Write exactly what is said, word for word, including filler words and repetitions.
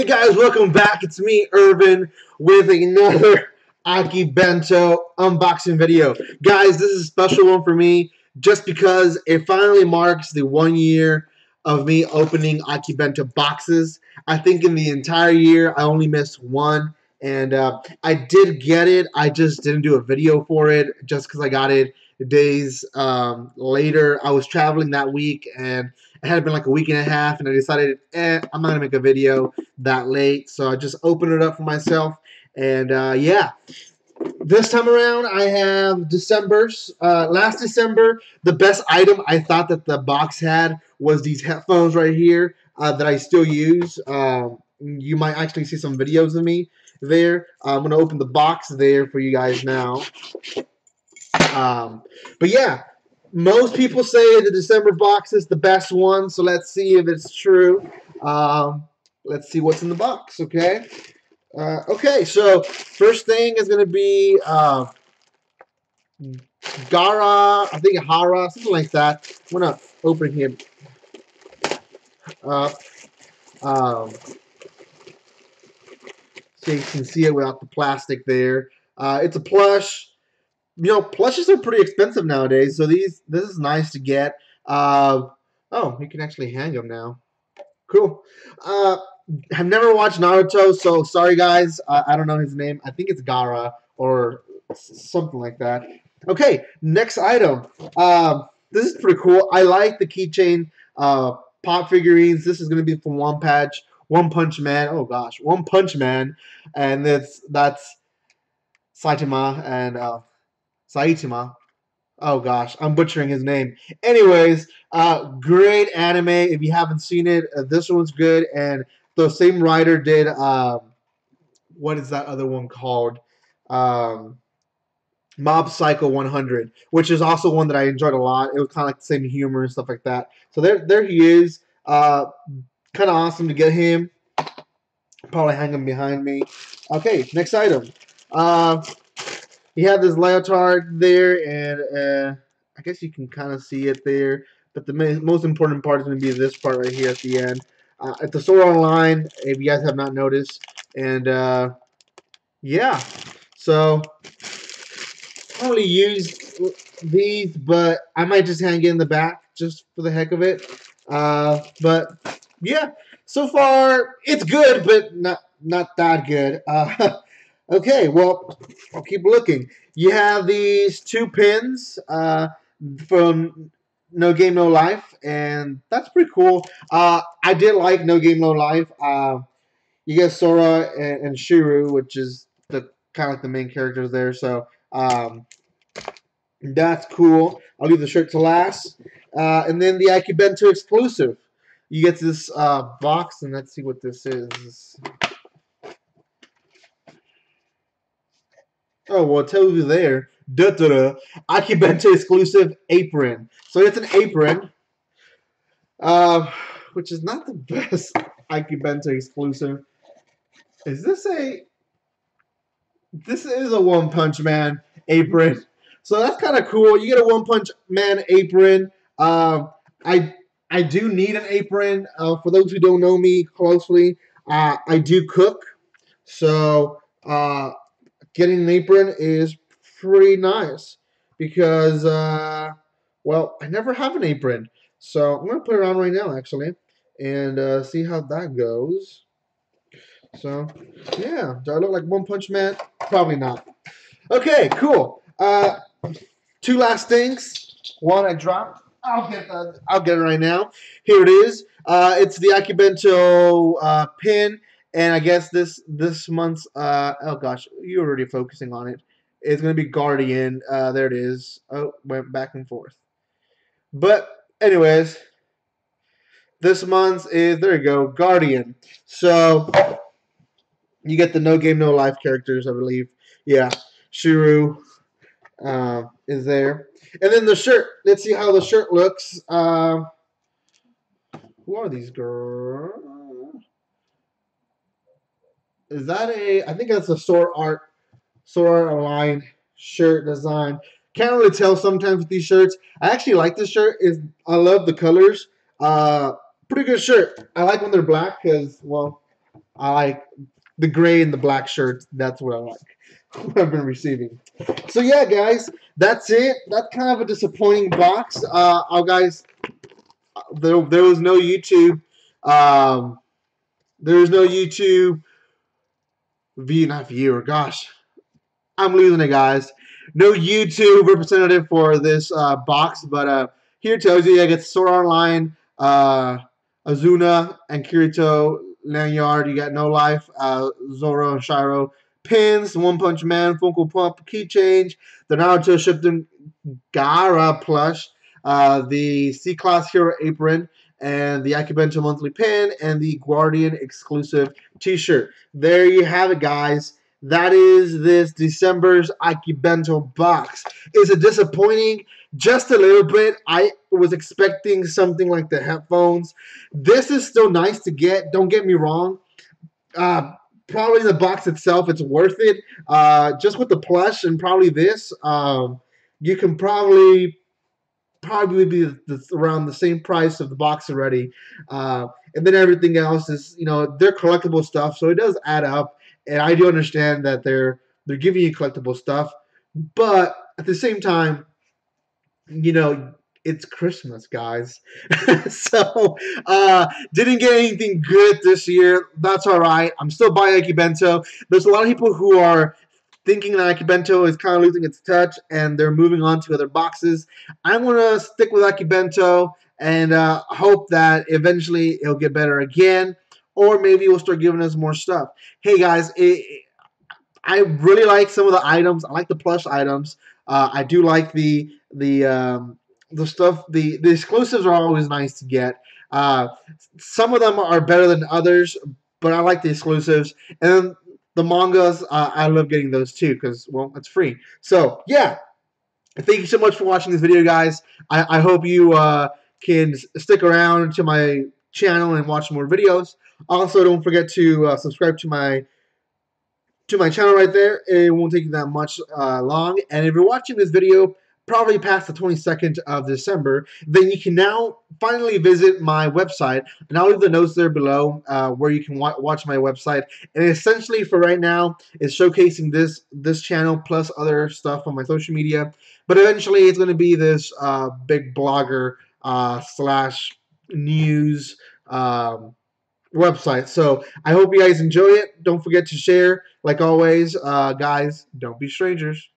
Hey guys, welcome back. It's me, Irvin, with another Akibento unboxing video. Guys, this is a special one for me just because it finally marks the one year of me opening Akibento boxes. I think in the entire year, I only missed one, and uh, I did get it. I just didn't do a video for it just because I got it days um, later. I was traveling that week, and it had been like a week and a half, and I decided, eh, I'm not going to make a video that late, so I just opened it up for myself, and uh, yeah. This time around, I have December's. Uh, last December, the best item I thought that the box had was these headphones right here uh, that I still use. Uh, you might actually see some videos of me there. Uh, I'm going to open the box there for you guys now. Um, but yeah. Most people say the December box is the best one, so let's see if it's true. Um, let's see what's in the box, okay? Uh, okay, so first thing is going to be uh, Gaara, I think Hara, something like that. I'm going to open him up um, so you can see it without the plastic there. Uh, it's a plush. You know, plushes are pretty expensive nowadays, so these this is nice to get. Uh, oh, you can actually hang them now. Cool. Uh, I've never watched Naruto, so sorry, guys. Uh, I don't know his name. I think it's Gaara or something like that. Okay, next item. Uh, this is pretty cool. I like the keychain uh, pop figurines. This is going to be from One Patch, One Punch Man. Oh, gosh. One Punch Man. And it's, that's Saitama and... Uh, Saitama. Oh gosh, I'm butchering his name. Anyways, uh, great anime. If you haven't seen it, uh, this one's good. And the same writer did, uh, what is that other one called? Um, Mob Psycho one hundred, which is also one that I enjoyed a lot. It was kind of like the same humor and stuff like that. So there, there he is. Uh, kind of awesome to get him. Probably hang him behind me. Okay, next item. Uh... He had this leotard there, and uh, I guess you can kind of see it there. But the most important part is going to be this part right here at the end. Uh, at the store online, if you guys have not noticed. And, uh, yeah. So, I don't really use these, but I might just hang it in the back just for the heck of it. Uh, but, yeah. So far, it's good, but not, not that good. Uh Okay, well, I'll keep looking. You have these two pins uh, from No Game, No Life, and that's pretty cool. Uh, I did like No Game, No Life. Uh, you get Sora and, and Shiro, which is the kind of like the main characters there, so um, that's cool. I'll leave the shirt to last. Uh, and then the Akibento exclusive. You get this uh, box, and let's see what this is. Oh, well, it tells you there. Duh, duh, duh. Akibento exclusive apron. So it's an apron, uh, which is not the best Akibento exclusive. Is this a... This is a One Punch Man apron. So that's kind of cool. You get a One Punch Man apron. Uh, I, I do need an apron. Uh, for those who don't know me closely, uh, I do cook. So... Uh, Getting an apron is pretty nice because, uh, well, I never have an apron. So I'm going to put it on right now, actually, and uh, see how that goes. So, yeah. Do I look like One Punch Man? Probably not. Okay, cool. Uh, two last things. One I dropped. I'll get that. I'll get it right now. Here it is. Uh, it's the Akibento uh, pin. And I guess this this month's uh, oh gosh, you're already focusing on it. It's gonna be Guardian. Uh, there it is. Oh, went back and forth. But anyways, this month's is there you go, Guardian. So you get the No Game No Life characters, I believe. Yeah, Shiro uh, is there, and then the shirt. Let's see how the shirt looks. Uh, who are these girls? Is that a, I think that's a Sora art, Sora aligned shirt design. Can't really tell sometimes with these shirts. I actually like this shirt. Is I love the colors. Uh, pretty good shirt. I like when they're black because, well, I like the gray and the black shirts. That's what I like, what I've been receiving. So yeah, guys, that's it. That's kind of a disappointing box. Uh, oh, guys, there, there was no YouTube. Um, there was no YouTube. V, not viewer. Gosh, I'm losing it, guys. No YouTube representative for this uh, box, but uh, here tells you I get Sora Online, uh, Asuna and Kirito lanyard. You got No Life, uh, Zoro and Shiro pins, One Punch Man, Funko Pop key change, the Naruto Shippuden Gaara plush, uh, the C-Class Hero apron, and the Akibento monthly pin, and the Guardian exclusive T-shirt. There you have it, guys. That is this December's Akibento box. It's a disappointing, just a little bit. I was expecting something like the headphones. This is still nice to get. Don't get me wrong. Uh, probably the box itself, it's worth it. Uh, just with the plush and probably this, um, you can probably probably be the, around the same price of the box already. Uh, and then everything else is, you know, they're collectible stuff, so it does add up. And I do understand that they're they're giving you collectible stuff, but at the same time, you know, it's Christmas, guys. So uh, didn't get anything good this year. That's all right. I'm still buying Akibento. There's a lot of people who are thinking that Akibento is kind of losing its touch and they're moving on to other boxes. I'm gonna stick with Akibento and uh, hope that eventually it'll get better again. Or maybe we'll start giving us more stuff. Hey, guys, it, it, I really like some of the items. I like the plush items. Uh, I do like the the um, the stuff. The, the exclusives are always nice to get. Uh, some of them are better than others, but I like the exclusives. And then the mangas, uh, I love getting those too because, well, it's free. So, yeah, thank you so much for watching this video, guys. I, I hope you uh, can stick around to my channel and watch more videos. Also, don't forget to uh, subscribe to my to my channel right there. It won't take you that much uh, long. And if you're watching this video probably past the twenty-second of December, then you can now finally visit my website, and I'll leave the notes there below uh, where you can wa watch my website. And essentially, for right now, it's showcasing this this channel plus other stuff on my social media. But eventually, it's going to be this uh, big blogger uh, slash news um, website. So I hope you guys enjoy it. Don't forget to share. Like always, uh, guys, don't be strangers.